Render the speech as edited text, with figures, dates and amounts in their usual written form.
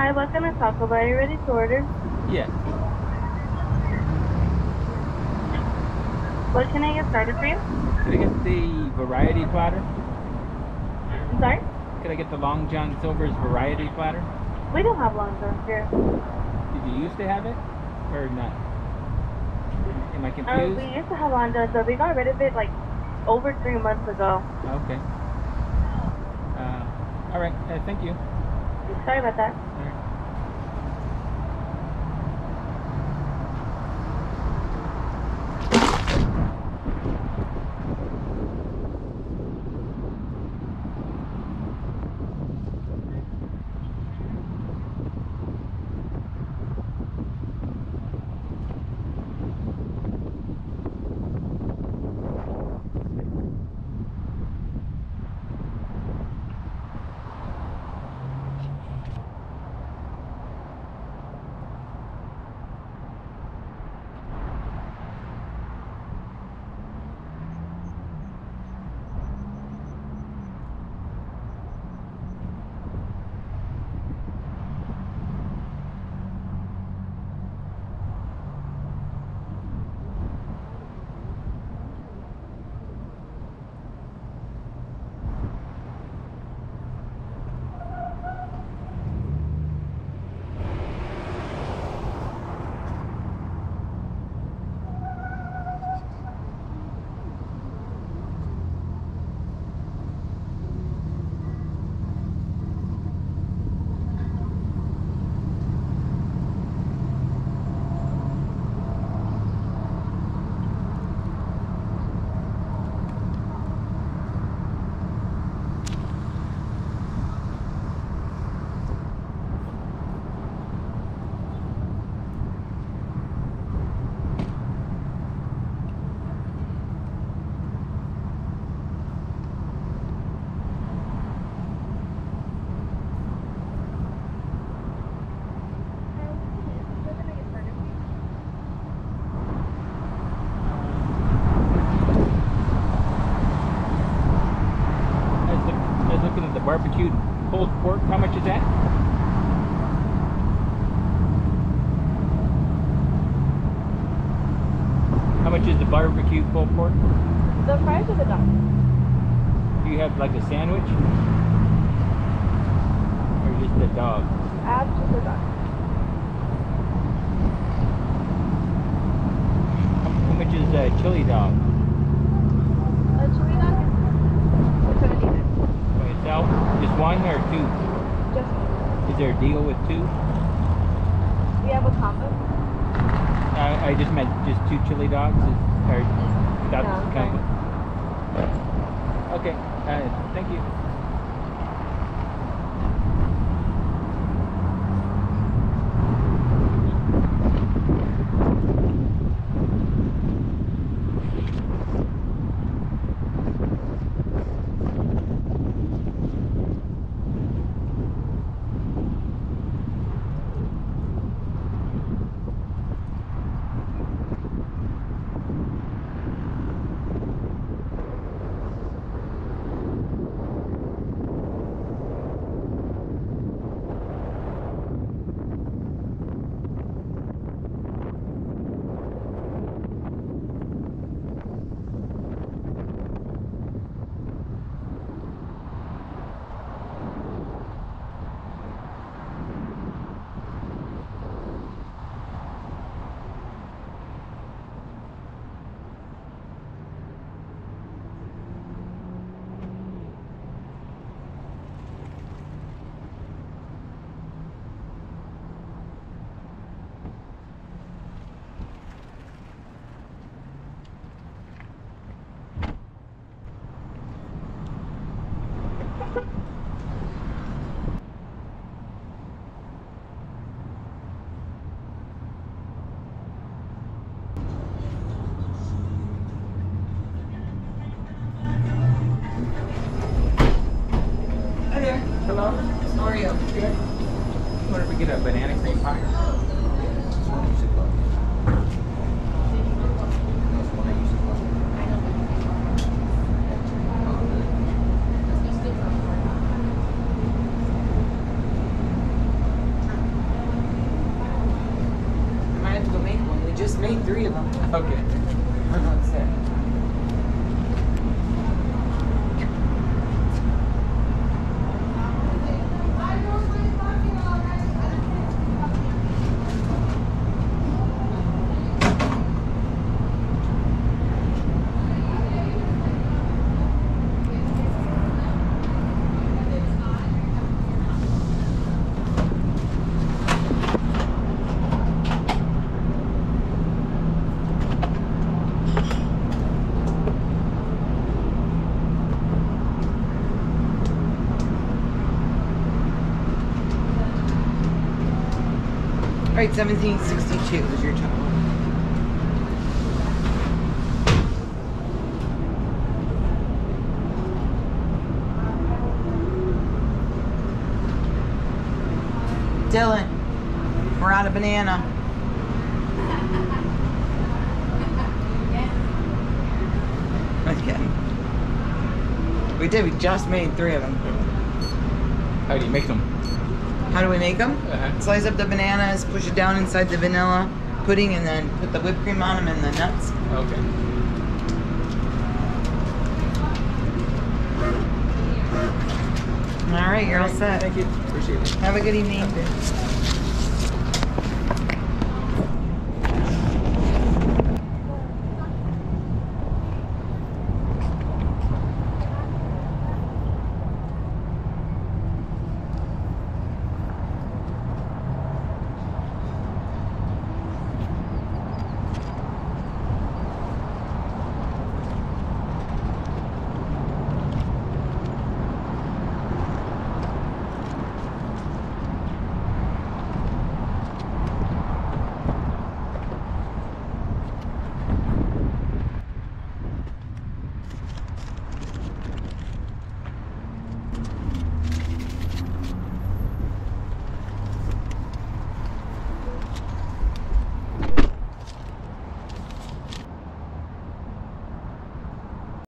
Hi, welcome to Taco Bell. Are you ready to order? Yeah. What can I get started for you? Can I get the variety platter? I'm sorry? Can I get the Long John Silver's variety platter? We don't have Long John here. Did you used to have it? Or not? Am I confused? We used to have Long John, but we got rid of it like over 3 months ago. Okay. Alright, thank you. Sorry about that. All right. Barbecued pulled pork, how much is that? How much is the barbecued pulled pork? The fries or the dog? Do you have like a sandwich? Or just the dog? I have just the dog. How much is the chili dog? A chili dog? Just one or two? Just one. Is there a deal with two? We have a combo. I just meant just two chili dogs? Or that's no, combo? Okay, thank you. Why don't we get a banana cream pie? Okay. All right, 1762 is your total. Dylan, we're out of banana. Okay. We did. We just made 3 of them. How do you make them? How do we make them? Uh-huh. Slice up the bananas, push it down inside the vanilla pudding, and then put the whipped cream on them and the nuts. Okay. All right, you're all set. Thank you. Appreciate it. Have a good evening. Okay.